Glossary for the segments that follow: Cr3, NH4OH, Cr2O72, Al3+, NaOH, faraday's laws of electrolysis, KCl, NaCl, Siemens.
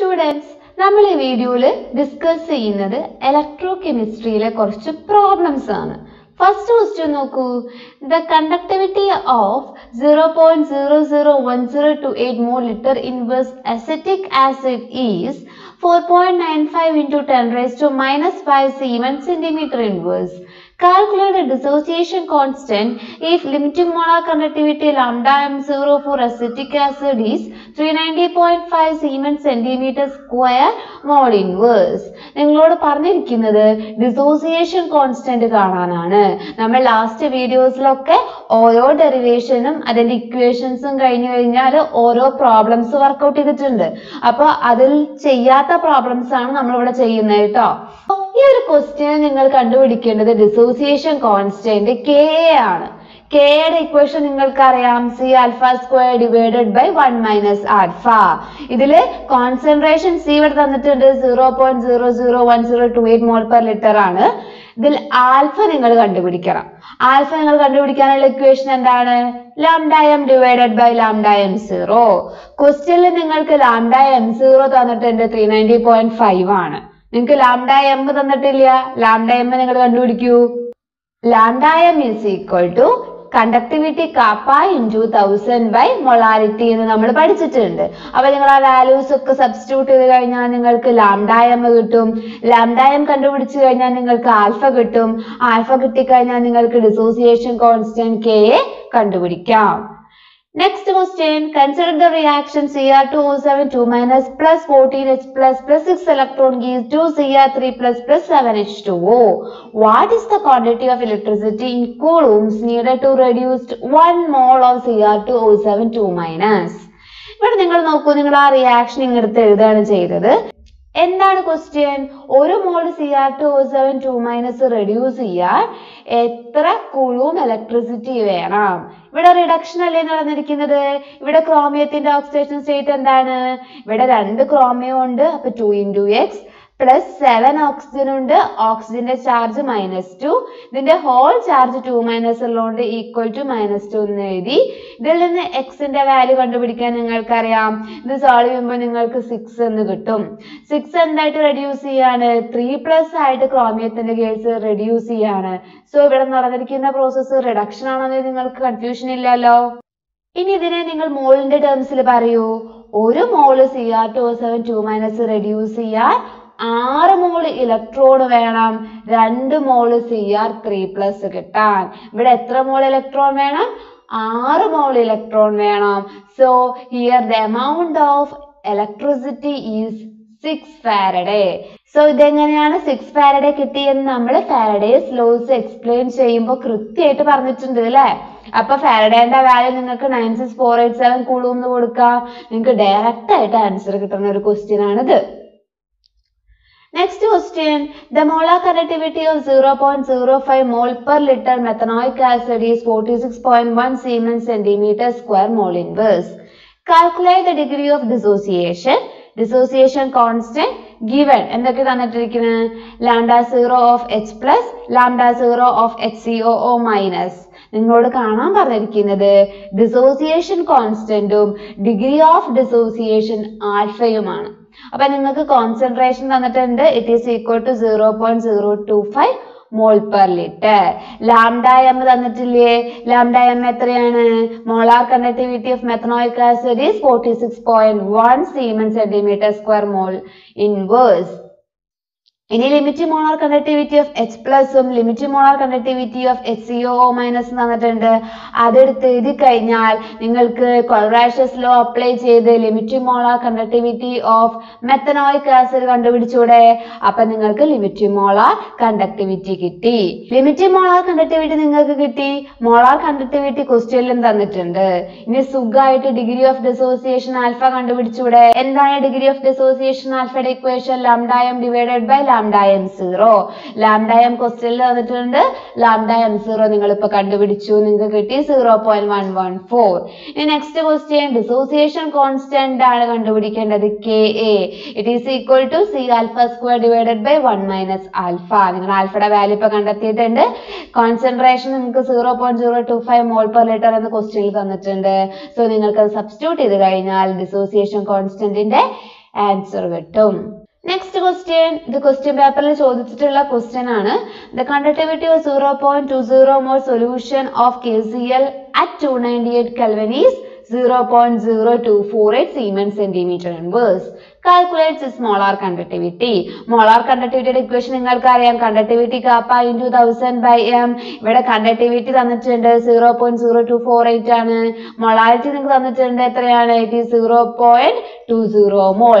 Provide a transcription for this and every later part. Students, നമ്മൾ ഈ വീഡിയോയിൽ ഡിസ്കസ് ചെയ്യുന്നത് ഇലക്ട്രോകെമിസ്ട്രിയിലെ കുറച്ച് പ്രോബ്ലംസ് ആണ്. ഫസ്റ്റ് ക്വസ്റ്റ്യൻ നോക്കൂ. The conductivity of 0.00102.8 mol liter inverse acetic acid is 4.95 into 10 raised to minus 5 C1 centimeter inverse. Calculate the dissociation constant if limiting molar conductivity lambda m0 for acetic acid is 390.5 Siemens centimeter square mole inverse. നിങ്ങളോട് പറഞ്ഞിരിക്കുന്നത് dissociation constant കാണാനാണ്. നമ്മൾ last വീഡിയോസിലൊക്കെ ഓരോ ഡെറിവേഷനും അതിന്റെ ഇക്വേഷൻസും കഴിഞ്ഞു കഴിഞ്ഞാൽ ഓരോ പ്രോബ്ലംസ് വർക്ക്ഔട്ട് ചെയ്തിട്ടുണ്ട്. അപ്പോൾ അതിൽ ചെയ്യാത്ത പ്രോബ്ലംസ് ആണ് നമ്മൾ ഇവിടെ ചെയ്യുന്നത് കേട്ടോ. ഈ ഒരു ക്വസ്റ്റ്യൻ നിങ്ങൾ കണ്ടുപിടിക്കേണ്ടത് ഡിസോസിയേഷൻ കോൺസ്റ്റന്റ് കെ ആണ്. കെയുടെ ഇക്വേഷൻ നിങ്ങൾക്കറിയാം, C alpha square divided by 1 minus alpha. ഇതില് കോൺസെൻട്രേഷൻ സി ഇവിടെ തന്നിട്ടുണ്ട് 0.00102.8 മോൾ പെർ ലിറ്റർ ആണ്. ഇതിൽ ആൽഫ നിങ്ങൾ കണ്ടുപിടിക്കണം. ആൽഫ നിങ്ങൾ കണ്ടുപിടിക്കാനുള്ള ഇക്വേഷൻ എന്താണ്? Lambda m divided by ലാംഡായം zero. ക്വസ്റ്റ്യനിൽ നിങ്ങൾക്ക് ലാംഡായം സീറോ തന്നിട്ടുണ്ട് 390.5 ആണ്. നിങ്ങൾക്ക് ലാംഡ എം തന്നിട്ടില്ല. ലാംഡ എം നിങ്ങൾ കണ്ടുപിടിക്കൂ. Lambda M is equal to conductivity kappa into 1000 by molarity എന്ന് നമ്മൾ പഠിച്ചിട്ടുണ്ട്. അപ്പൊ നിങ്ങൾ ആ വാല്യൂസ് ഒക്കെ സബ്സ്റ്റിറ്റ്യൂട്ട് ചെയ്ത് കഴിഞ്ഞാൽ നിങ്ങൾക്ക് ലാംഡ എം കിട്ടും. ലാംഡ എം കണ്ടുപിടിച്ചു കഴിഞ്ഞാൽ നിങ്ങൾക്ക് ആൽഫ കിട്ടും. ആൽഫ കിട്ടിക്കഴിഞ്ഞാൽ നിങ്ങൾക്ക് ഡിസോസിയേഷൻ കോൺസ്റ്റന്റ് കെ കണ്ടുപിടിക്കാം. Next question, consider the reaction Cr2O72 minus plus 14H plus plus 6 electron gives 2 Cr3 plus plus 7H2O. What is the quantity of electricity in coulombs needed to reduce 1 mole of Cr2O72 minus? ഇവിടെ നിങ്ങൾ നോക്കൂ, നിങ്ങൾ ആ reaction ഇങ്ങോട്ട് എഴുതാണ് ചെയ്തത്. എന്താണ് question? ഒരു മോൾ Cr2O72 minus reduce ചെയ്യാൻ എത്ര കൂളും ഇലക്ട്രിസിറ്റി വേണം? ഇവിടെ റിഡക്ഷൻ അല്ലേ നടന്നിരിക്കുന്നത്. ഇവിടെ ക്രോമിയത്തിന്റെ ഓക്സിഡേഷൻ സ്റ്റേറ്റ് എന്താണ്? ഇവിടെ 2 ക്രോമിയം ഉണ്ട്. അപ്പൊ 2 into x പ്ലസ് 7 ഓക്സിജൻ ഉണ്ട്. ഓക്സിജന്റെ ചാർജ് -2, ഇതിന്റെ ഹോൾ ചാർജ് 2 ഉള്ളതുകൊണ്ട് ഈക്വൽ ടു -2 എന്ന് എഴുതി. ഇതിൽ നിന്ന് എക്സിന്റെ വാല്യൂ കണ്ടുപിടിക്കാൻ നിങ്ങൾക്കറിയാം. ഇത് സോൾവ് ചെയ്യുമ്പോൾ നിങ്ങൾക്ക് 6 എന്ന് കിട്ടും. 6 എന്തായിട്ട് റെഡ്യൂസ് ചെയ്യാണ്? 3+ ആയിട്ട് ക്രോമിയത്തിന്റെ കേസ് റെഡ്യൂസ് ചെയ്യാണ്. സോ ഇവിടെ നടന്നിരിക്കുന്ന പ്രോസസ് റിഡക്ഷൻ ആണെന്ന് നിങ്ങൾക്ക് കൺഫ്യൂഷൻ ഇല്ലല്ലോ. ഇനി ഇതിനെ നിങ്ങൾ മോളിന്റെ ടേംസിൽ പറയൂ. ഒരു മോള് Cr2O72 മൈനസ് റെഡ്യൂസ് ചെയ്യാൻ 6 മോൾ ഇലക്ട്രോൺ വേണം 2 മോൾ Cr3+ കിട്ടാൻ. ഇവിടെ എത്ര മോൾ ഇലക്ട്രോൺ വേണം? 6 മോൾ ഇലക്ട്രോൺ വേണം. So here the amount of electricity is 6 Faraday. So ഇതെങ്ങനെയാണ് 6 ഫാരഡേ കിട്ടിയെന്ന് നമ്മൾ ഫാരഡേസ് ലോസ് എക്സ്പ്ലെയിൻ ചെയ്യുമ്പോൾ കൃത്യമായിട്ട് പറഞ്ഞിട്ടുണ്ട് അല്ലേ. അപ്പൊ ഫാരഡേന്റെ വാല്യൂ നിങ്ങൾക്ക് 96487 കൂളൂന്ന് കൊടുക്കാം. നിങ്ങൾക്ക് ഡയറക്റ്റ് ആയിട്ട് ആൻസർ കിട്ടുന്ന ഒരു ക്വസ്റ്റ്യൻ ആണിത്. Next question, the molar conductivity of 0.05 mol per liter methanoic acid is 46.1 Siemens centimeter square mole inverse. Calculate the degree of dissociation constant given. എന്തൊക്കെ തന്നിട്ടിരിക്കുന്നത്? λ0 of H plus, λ0 of HCOO minus. നിങ്ങളോട് കാണാൻ പറഞ്ഞിരിക്കുന്നത് dissociation കോൺസ്റ്റന്റും degree of dissociation ആൽഫയുമാണ്. അപ്പൊ നിങ്ങൾക്ക് concentration തന്നിട്ടുണ്ട്. It is equal to 0.025 mole per litre. Lambda M തന്നിട്ടില്ലേ? ലാംഡ എം എത്രയാണ്? Molar conductivity of methanoic acid is 46.1 siemens centimetre square mole inverse. ഇനി limit molar conductivity of H പ്ലസും limit molar conductivity of HCOO minus തന്നിട്ടുണ്ട്. അതെടുത്ത് എഴുതി കഴിഞ്ഞാൽ നിങ്ങൾക്ക് Kohlrausch's law apply ചെയ്ത് limit molar conductivity of methanoic acid കണ്ടുപിടിച്ചൂടെ? അപ്പൊ നിങ്ങൾക്ക് ലിമിറ്റ് മോളാർ കണ്ടക്ടിവിറ്റി കിട്ടി. ലിമിറ്റ് മോളാർ കണ്ടക്ടിവിറ്റി നിങ്ങൾക്ക് കിട്ടി. മോളാർ കണ്ടക്ടിവിറ്റി ക്വസ്റ്റ്യനിലും തന്നിട്ടുണ്ട്. ഇനി സുഖമായിട്ട് ഡിഗ്രി ഓഫ് ഡിസോസിയേഷൻ ആൽഫ കണ്ടുപിടിച്ചൂടെ? എന്താണ് ഡിഗ്രി ഓഫ് ഡിസോസിയേഷൻ ആൽഫയുടെ equation? ലാംഡായം divided by lambda m 0. Lambda m ക്വസ്റ്റ്യനിൽ വന്നിട്ടുണ്ട്. ലാംഡായം 0 നിങ്ങൾ ഇപ്പൊ കണ്ടുപിടിച്ചു. നിങ്ങൾക്ക് കിട്ടി 0.114. ഇനി നെക്സ്റ്റ് ക്വസ്റ്റ്യൻ, ഡിസോസിയേഷൻ കോൺസ്റ്റന്റ് ആണ് കണ്ടുപിടിക്കേണ്ടത്. K A it is equal to C alpha square divided by 1 minus alpha. നിങ്ങൾ ആൽഫയുടെ വാല്യൂ ഇപ്പൊ കണ്ടെത്തിയിട്ടുണ്ട്. കോൺസെൻട്രേഷൻ നിങ്ങൾക്ക് 0.025 മോൾ പെർ ലിറ്റർ എന്ന് ക്വസ്റ്റ്യനിൽ തന്നിട്ടുണ്ട്. സോ നിങ്ങൾക്ക് അത് സബ്സ്റ്റിറ്റ്യൂട്ട് ചെയ്ത് കഴിഞ്ഞാൽ ഡിസോസിയേഷൻ കോൺസ്റ്റന്റിന്റെ ആൻസർ കിട്ടും. നെക്സ്റ്റ് ക്വസ്റ്റ്യൻ, ഇത് ക്വസ്റ്റ്യൻ പേപ്പറിൽ ചോദിച്ചിട്ടുള്ള ക്വസ്റ്റ്യൻ ആണ്. The conductivity of 0.20 mole solution of KCl at 298 Kelvin is 0.0248 Siemens centimeter inverse. Calculates its molar conductivity. Molar conductivity equation നിങ്ങൾക്ക് അറിയാം. Conductivity kappa into 1000/m. ഇവിടെ conductivity തന്നിട്ടുണ്ട് 0.0248 ആണ്. Molarity നിങ്ങൾക്ക് തന്നിട്ടുണ്ട് എത്രയാണ്? It is 0.20 mol.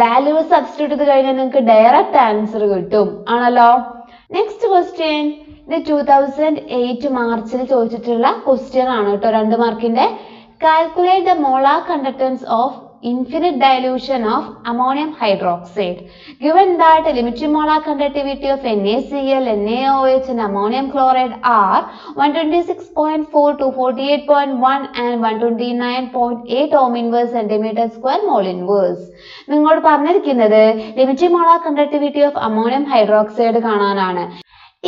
Value substitute ചെയ്ത് കഴിഞ്ഞാൽ നിങ്ങൾക്ക് ഡയറക്റ്റ് ആൻസർ കിട്ടും, ആണല്ലോ. നെക്സ്റ്റ് ക്വസ്റ്റ്യൻ, ഇത് 2008 മാർച്ചിൽ ചോദിച്ചിട്ടുള്ള ക്വസ്റ്റ്യൻ ആണ് കേട്ടോ, 2 മാർക്കിന്റെ. Calculate the molar conductance of infinite dilution of ammonium hydroxide. Given that limited molar conductivity of NaCl, NaOH and ammonium chloride are 126.4 to 48.1 and 129.8 ohm inverse centimeter square mole inverse. നിങ്ങളോട് പറഞ്ഞിരിക്കുന്നത് limited molar conductivity of ammonium hydroxide കാണാനാണ്.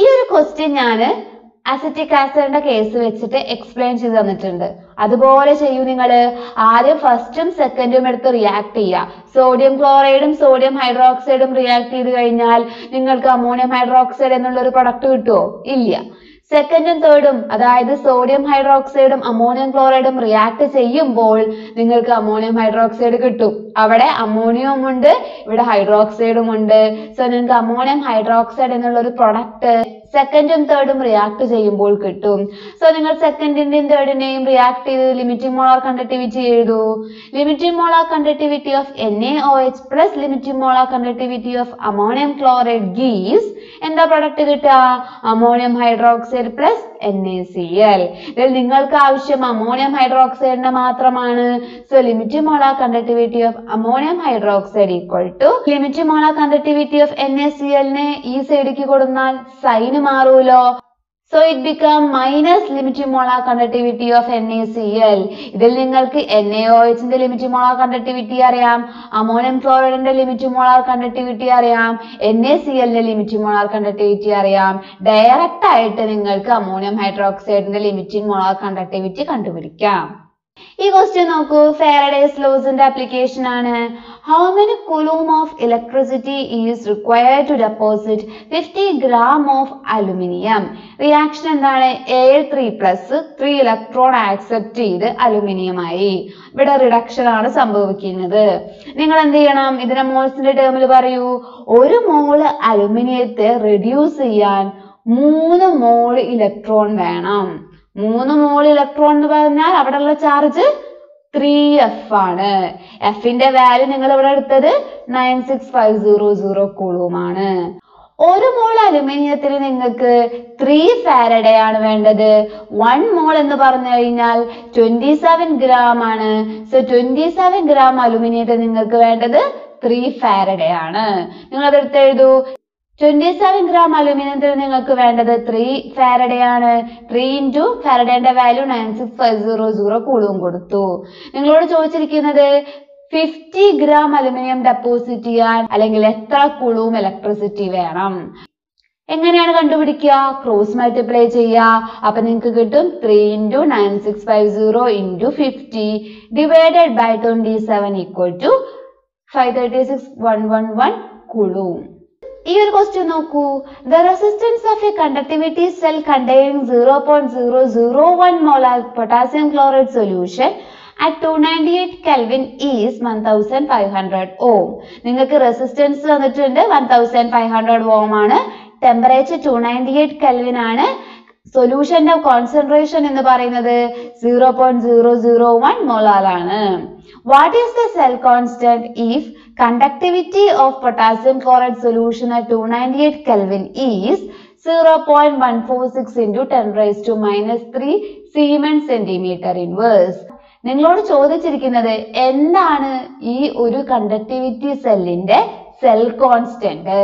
ഈ ഒരു question ഞാൻ acetic ആസിഡിന്റെ case വെച്ചിട്ട് explain ചെയ്ത് തന്നിട്ടുണ്ട്. അതുപോലെ ചെയ്യൂ നിങ്ങൾ. ആദ്യം ഫസ്റ്റും സെക്കൻഡും എടുത്ത് റിയാക്ട് ചെയ്യുക. സോഡിയം ക്ലോറൈഡും സോഡിയം ഹൈഡ്രോക്സൈഡും റിയാക്ട് ചെയ്ത് കഴിഞ്ഞാൽ നിങ്ങൾക്ക് അമോണിയം ഹൈഡ്രോക്സൈഡ് എന്നുള്ള ഒരു പ്രൊഡക്റ്റ് കിട്ടുമോ? ഇല്ല. സെക്കൻഡും തേർഡും, അതായത് സോഡിയം ഹൈഡ്രോക്സൈഡും അമോണിയം ക്ലോറൈഡും റിയാക്ട് ചെയ്യുമ്പോൾ നിങ്ങൾക്ക് അമോണിയം ഹൈഡ്രോക്സൈഡ് കിട്ടും. അവിടെ അമോണിയവും ഉണ്ട്, ഇവിടെ ഹൈഡ്രോക്സൈഡും ഉണ്ട്. സോ നിങ്ങൾക്ക് അമോണിയം ഹൈഡ്രോക്സൈഡ് എന്നുള്ള ഒരു പ്രൊഡക്റ്റ് സെക്കൻഡും തേർഡും റിയാക്ട് ചെയ്യുമ്പോൾ കിട്ടും. സോ നിങ്ങൾ സെക്കൻഡിന്റെയും തേർഡിന്റെയും റിയാക്ട് ചെയ്ത് ലിമിറ്റിംഗ് മോളാർ കണ്ടക്ടിവിറ്റി എഴുതൂ. Limiting molar conductivity of NaOH plus limiting molar conductivity of ammonium chloride gives എന്താ പ്രൊഡക്റ്റ് കിട്ടുക? Ammonium hydroxide plus NaCl. ഇതിൽ നിങ്ങൾക്ക് ആവശ്യം അമോണിയം ഹൈഡ്രോക്സൈഡിന്റെ മാത്രമാണ്. So limiting molar conductivity of ammonium hydroxide equal to limiting molar conductivity of NaCl നെ ഈ സൈഡിലേക്ക് കൊടുത്താൽ സൈന് മാറൂലോ. So it become minus limiting molar conductivity of NaCl. ഇതിൽ നിങ്ങൾക്ക് NaOHന്റെ ലിമിറ്റിംഗ് മോളാർ കണ്ടക്ടിവിറ്റി അറിയാം, അമോണിയം ക്ലോറൈഡിന്റെ ലിമിറ്റിംഗ് മോളാർ കണ്ടക്ടിവിറ്റി അറിയാം, NaClന്റെ ലിമിറ്റിംഗ് മോളാർ കണ്ടക്ടിവിറ്റി അറിയാം. ഡയറക്റ്റ് ആയിട്ട് നിങ്ങൾക്ക് അമോണിയം ഹൈഡ്രോക്സൈഡിന്റെ ലിമിറ്റിംഗ് മോളാർ കണ്ടക്ടിവിറ്റി കണ്ടുപിടിക്കാം. ഈ ക്വസ്റ്റ്യൻ നോക്കൂ, ഫാരഡേസ് ലോസിന്റെ ആപ്ലിക്കേഷൻ ആണ്. How many coulomb of electricity is required to deposit 50 gram of aluminium? Reaction എന്താണ്? Al3+ 3 ഇലക്ട്രോൺ ആക്സെപ്റ്റ് ചെയ്ത് അലുമിനിയമായി. ഇവിടെ റിഡക്ഷൻ ആണ് സംഭവിക്കുന്നത്. നിങ്ങൾ എന്ത് ചെയ്യണം? ഇതിനെ മോൾസിന്റെ ടേമിൽ പറയൂ. 1 മോള് അലുമിനിയത്തെ റെഡ്യൂസ് ചെയ്യാൻ 3 മോള് ഇലക്ട്രോൺ വേണം. 3 മോൾ ഇലക്ട്രോൺ എന്ന് പറഞ്ഞാൽ അവിടെയുള്ള ചാർജ് 3F ആണ്. എഫിന്റെ വാല്യൂ നിങ്ങൾ ഇവിടെ എടുത്തത് 96500 കൂളൂം ആണ്. 1 മോൾ അലുമിനിയത്തിന് നിങ്ങൾക്ക് 3 ഫാരഡേ ആണ് വേണ്ടത്. 1 മോൾ എന്ന് പറഞ്ഞു കഴിഞ്ഞാൽ 27 gram ആണ്. സോ 27 gram അലുമിനിയത്തിന് നിങ്ങൾക്ക് വേണ്ടത് 3 ഫാരഡേ ആണ്. നിങ്ങൾ അതെടുത്ത് എഴുതൂ. 27 gram അലുമിനിയത്തിന് നിങ്ങൾക്ക് വേണ്ടത് 3 ഫാരഡേ ആണ്. 3 into ഫാരഡേന്റെ വാല്യൂ 96500 കൂളൂം കൊടുത്തു. നിങ്ങളോട് ചോദിച്ചിരിക്കുന്നത് 50 gram അലുമിനിയം ഡെപ്പോസിറ്റ് ചെയ്യാൻ അല്ലെങ്കിൽ എത്ര കൂളൂം ഇലക്ട്രിസിറ്റി വേണം? എങ്ങനെയാണ് കണ്ടുപിടിക്കുക? ക്രോസ് മൾട്ടിപ്ലൈ ചെയ്യുക. അപ്പൊ നിങ്ങൾക്ക് കിട്ടും 3 into 9650 divided by 27 = 536111 കൂളൂം. ഈ ഒരു ക്വസ്റ്റ്യൻ നോക്കൂ. The resistance of a conductivity cell containing 0.001 molar potassium chloride solution at 298 Kelvin is 1500 ohm. നിങ്ങൾക്ക് റെസിസ്റ്റൻസ് തന്നിട്ടുണ്ട് 1500 ohm ആണ്. ടെമ്പറേച്ചർ 298 Kelvin ആണ്. സൊല്യൂഷന്റെ കോൺസെൻട്രേഷൻ എന്ന് പറയുന്നത് 0.001 molar ആണ്. What is the cell constant if conductivity of potassium chloride solution at 298 Kelvin is 0.146 into 10⁻³ Siemens centimeter inverse? നിങ്ങളോട് ചോദിച്ചിരിക്കുന്നത് എന്താണ് ഈ ഒരു കണ്ടക്ടിവിറ്റി സെല്ലിന്റെ സെൽ കോൺസ്റ്റന്റ്.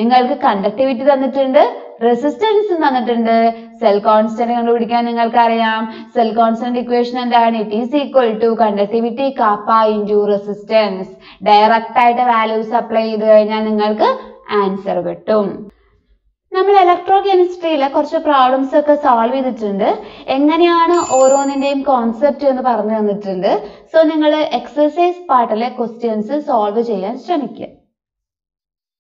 നിങ്ങൾക്ക് കണ്ടക്ടിവിറ്റി തന്നിട്ടുണ്ട്, റെസിസ്റ്റൻസ് തന്നിട്ടുണ്ട്. സെൽ കോൺസ്റ്റന്റ് കണ്ടുപിടിക്കാൻ നിങ്ങൾക്കറിയാം. സെൽ കോൺസ്റ്റന്റ് ഇക്വേഷൻ എന്താണ്? It is equal to conductivity kappa into resistance. Direct ആയിട്ട് വാല്യൂസ് അപ്ലൈ ചെയ്ത് കഴിഞ്ഞാൽ നിങ്ങൾക്ക് ആൻസർ കിട്ടും. നമ്മൾ ഇലക്ട്രോകെമിസ്ട്രിയിലെ കുറച്ച് പ്രോബ്ലംസ് ഒക്കെ സോൾവ് ചെയ്തിട്ടുണ്ട്. എങ്ങനെയാണ് ഓരോന്നിന്റെയും കോൺസെപ്റ്റ് എന്ന് പറഞ്ഞു തന്നിട്ടുണ്ട്. സോ നിങ്ങൾ എക്സസൈസ് പാർട്ടിലെ ക്വസ്റ്റ്യൻസ് സോൾവ് ചെയ്യാൻ ശ്രമിക്കുക.